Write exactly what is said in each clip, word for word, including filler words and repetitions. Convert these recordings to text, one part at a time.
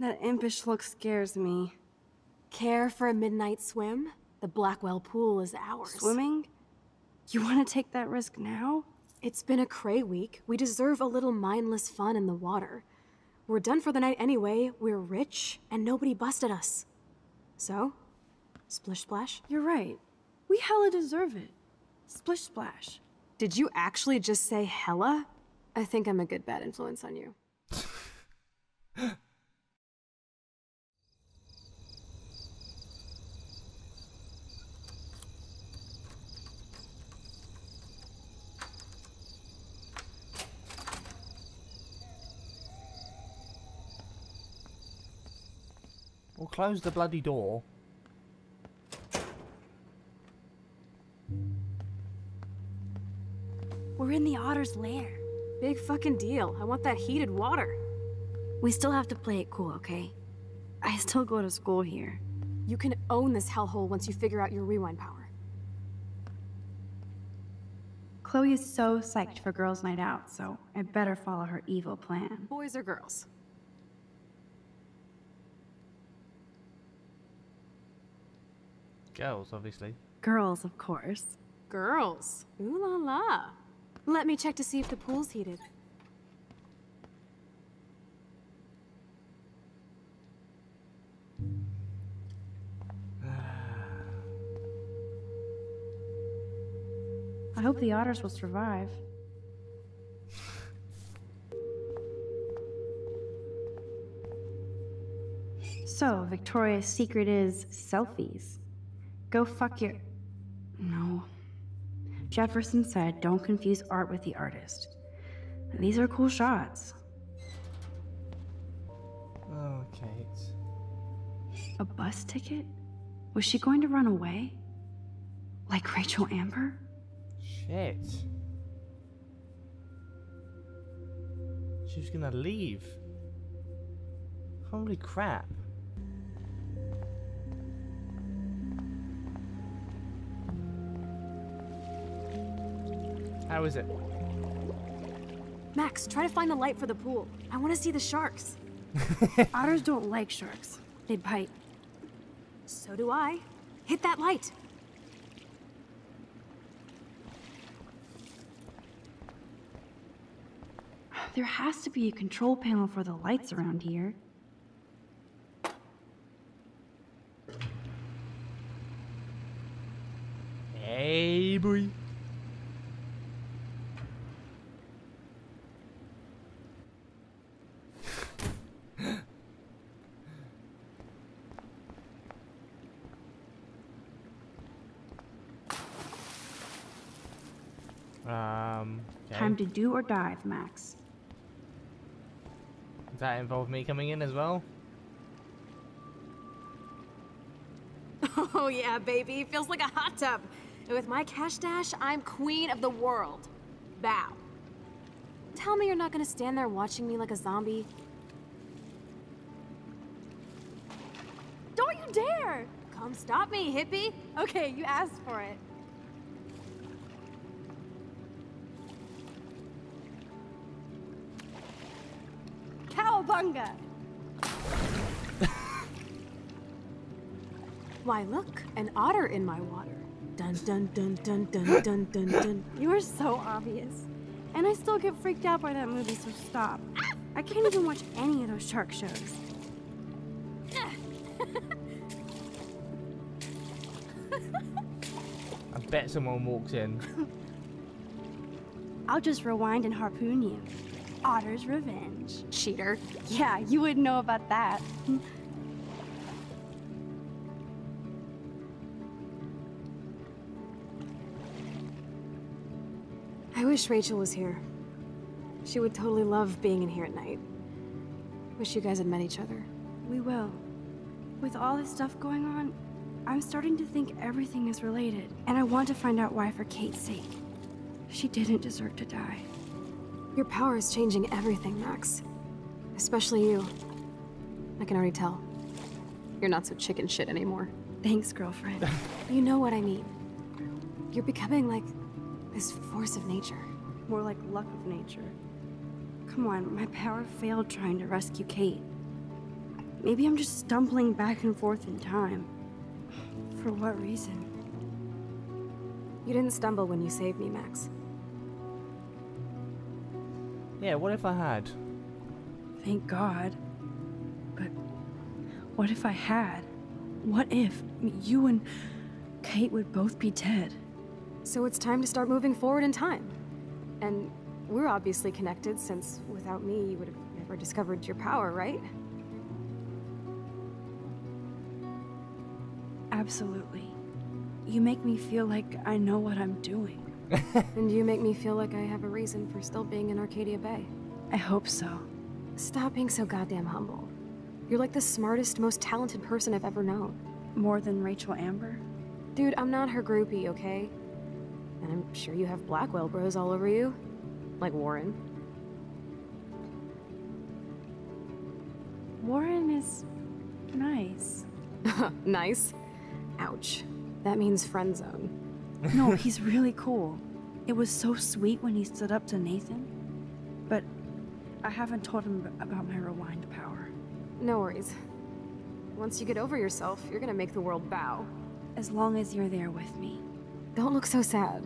That impish look scares me. Care for a midnight swim? The Blackwell pool is ours. Swimming? You want to take that risk now? It's been a cray week. We deserve a little mindless fun in the water. We're done for the night anyway. We're rich, and nobody busted us. So, splish splash? You're right. We hella deserve it. Splish splash. Did you actually just say hella? I think I'm a good bad influence on you. We'll close the bloody door. We're in the otter's lair. Big fucking deal. I want that heated water. We still have to play it cool, okay? I still go to school here. You can own this hellhole once you figure out your rewind power. Chloe is so psyched for girls' night out, so I better follow her evil plan. Boys or girls? Girls, obviously. Girls, of course. Girls. Ooh la la. Let me check to see if the pool's heated. I hope the otters will survive. So, Victoria's secret is selfies. Go fuck your... No. Jefferson said, don't confuse art with the artist. These are cool shots. Oh, Kate. A bus ticket? Was she going to run away? Like Rachel Amber? Shit. She was gonna leave. Holy crap. How is it? Max, try to find the light for the pool. I want to see the sharks. Otters don't like sharks. They bite. So do I. Hit that light. There has to be a control panel for the lights around here. Hey, boy. Um, okay. Time to do or dive, Max. Does that involve me coming in as well? Oh yeah, baby. Feels like a hot tub. And with my cash dash, I'm queen of the world. Bow. Tell me you're not gonna stand there watching me like a zombie. Don't you dare! Come stop me, hippie. Okay, you asked for it. Why, look, an otter in my water. Dun dun dun dun dun dun dun dun. You are so obvious. And I still get freaked out by that movie, so stop. I can't even watch any of those shark shows. I bet someone walks in. I'll just rewind and harpoon you. Otter's revenge. Cheater. Yeah, you wouldn't know about that. I wish Rachel was here. She would totally love being in here at night. Wish you guys had met each other. We will. With all this stuff going on, I'm starting to think everything is related, and I want to find out why for Kate's sake. She didn't deserve to die. Your power is changing everything, Max. Especially you. I can already tell. You're not so chicken shit anymore. Thanks, girlfriend. You know what I mean. You're becoming like this force of nature. More like luck of nature. Come on, my power failed trying to rescue Kate. Maybe I'm just stumbling back and forth in time. For what reason? You didn't stumble when you saved me, Max. Yeah, what if I had? Thank God. But what if I had? What if you and Kate would both be dead? So it's time to start moving forward in time. And we're obviously connected, since without me, you would have never discovered your power, right? Absolutely. You make me feel like I know what I'm doing. And you make me feel like I have a reason for still being in Arcadia Bay. I hope so. Stop being so goddamn humble. You're like the smartest, most talented person I've ever known. More than Rachel Amber? Dude, I'm not her groupie, okay? And I'm sure you have Blackwell bros all over you. Like Warren. Warren is nice. Nice? Ouch. That means friend zone. No, he's really cool. It was so sweet when he stood up to Nathan. But I haven't told him about my rewind power. No worries. Once you get over yourself, you're gonna make the world bow. As long as you're there with me. Don't look so sad.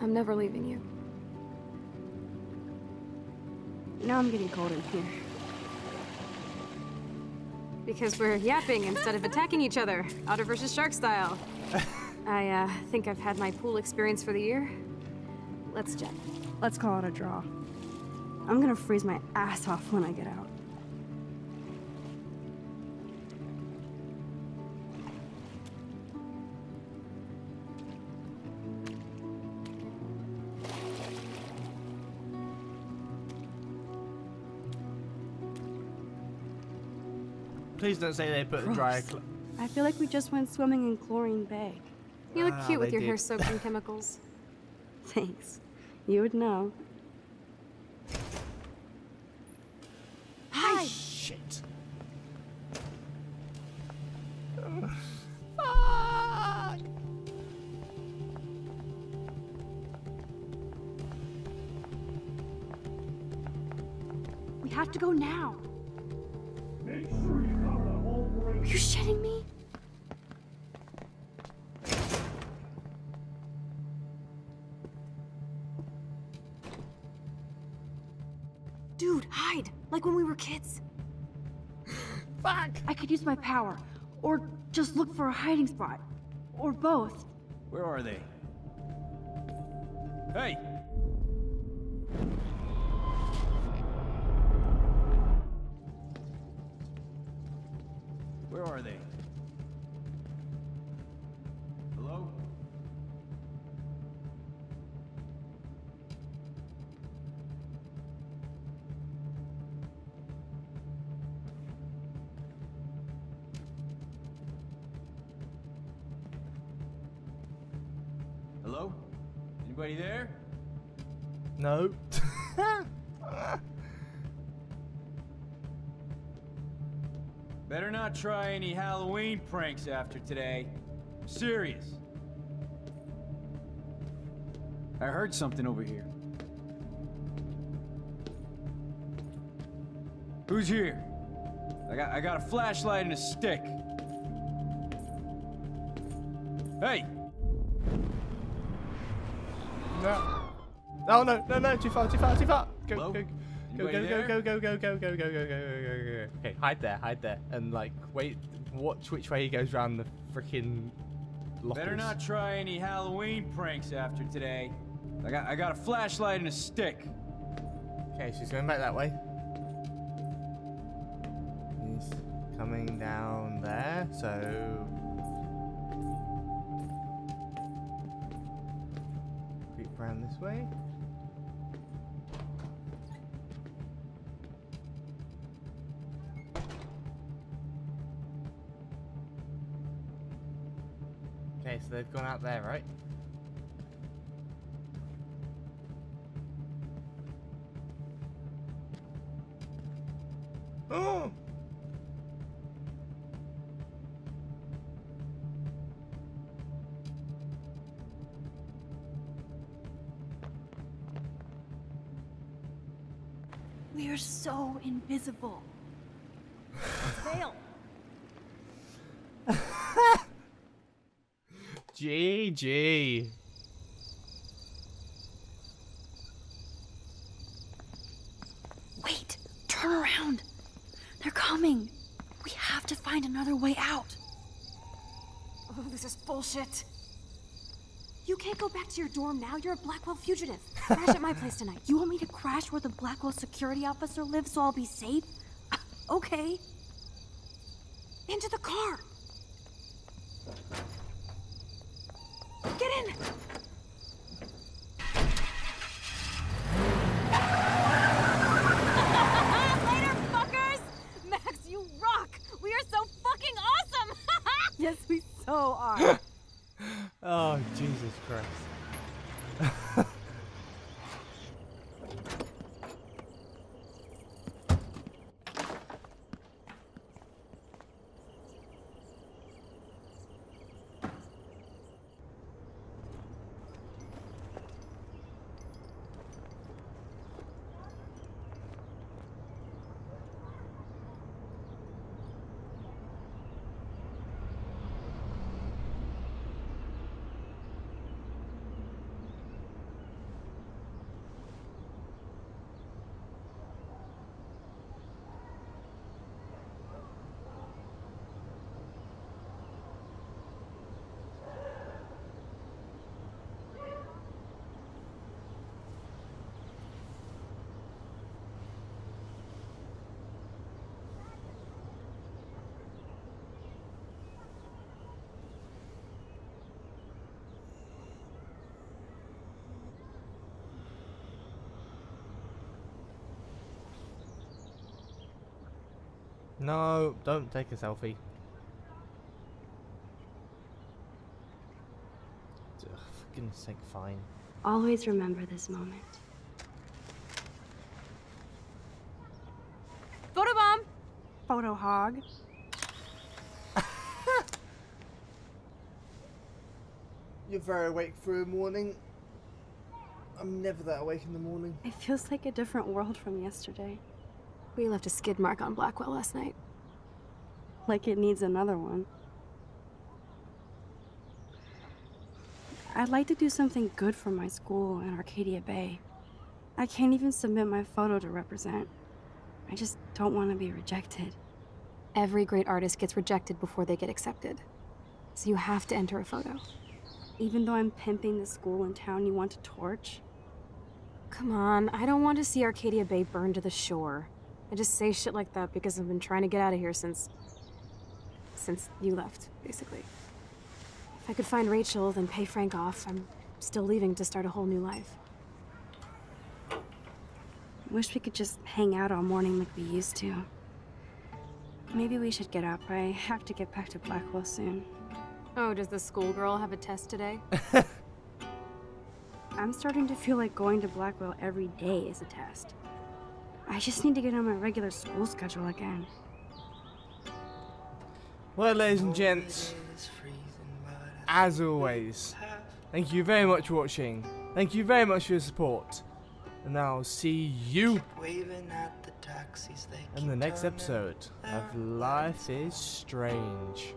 I'm never leaving you. Now I'm getting cold in here. Because we're yapping instead of attacking each other, otter versus shark style. I uh, think I've had my pool experience for the year. Let's jet. Let's call it a draw. I'm gonna freeze my ass off when I get out. Please don't say they put a dryer cl- I feel like we just went swimming in Chlorine Bay. You look ah, cute with your did. hair soaked in chemicals. Thanks. You would know. Hi! Shit. Fuck! We have to go now. Are you shitting me? Dude, hide! Like when we were kids. Fuck! I could use my power. Or just look for a hiding spot. Or both. Where are they? Hey! Where are they? Hello? Hello? Anybody there? No. Better not try any Halloween pranks after today. I'm serious. I heard something over here. Who's here? I got I got a flashlight and a stick. Hey! No. Oh no, no, no, too far, too far, too far. Go, Hello? go. go. Go go go, go go go go go go go go go go go. Okay, hide there, hide there, and like wait, watch which way he goes around the freaking lockers. Better not try any Halloween pranks after today. I got I got a flashlight and a stick. Okay, she's going back that way. He's coming down there, so creep around this way. Okay, so they've gone out there, right? Oh! We are so invisible. fail. G G. Wait, turn around. They're coming. We have to find another way out. Oh, this is bullshit. You can't go back to your dorm now. You're a Blackwell fugitive. Crash at my place tonight. You want me to crash where the Blackwell security officer lives so I'll be safe? Okay. Into the car. Get in. Later, fuckers. Max, you rock. We are so fucking awesome. Yes, we so are. Oh, Jesus Christ. No, don't take a selfie. Ugh, for goodness sake, fine. Always remember this moment. Photobomb! Photo hog. You're very awake for a morning. I'm never that awake in the morning. It feels like a different world from yesterday. We left a skid mark on Blackwell last night. Like it needs another one. I'd like to do something good for my school in Arcadia Bay. I can't even submit my photo to represent. I just don't want to be rejected. Every great artist gets rejected before they get accepted. So you have to enter a photo. Even though I'm pimping the school in town you want to torch? Come on, I don't want to see Arcadia Bay burn to the shore. I just say shit like that because I've been trying to get out of here since... since you left, basically. If I could find Rachel, then pay Frank off. I'm still leaving to start a whole new life. I wish we could just hang out all morning like we used to. Maybe we should get up. I have to get back to Blackwell soon. Oh, does the schoolgirl have a test today? I'm starting to feel like going to Blackwell every day is a test. I just need to get on my regular school schedule again. Well, ladies and gents, as always, thank you very much for watching. Thank you very much for your support. And I'll see you in the next episode of Life is Strange.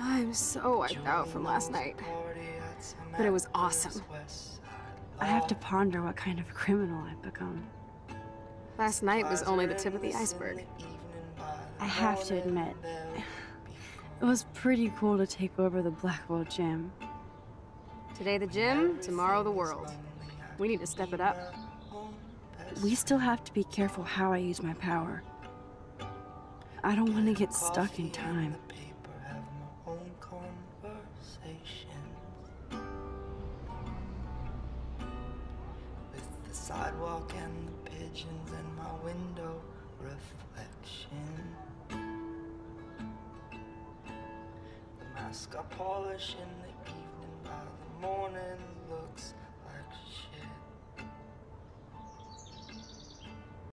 I'm so wiped out from last night, but it was awesome. I have to ponder what kind of criminal I've become. Last night was only the tip of the iceberg. I have to admit, it was pretty cool to take over the Blackwell gym. Today the gym, tomorrow the world. We need to step it up. We still have to be careful how I use my power. I don't want to get stuck in time. Sidewalk and the pigeons in my window reflection. The mask I polish in the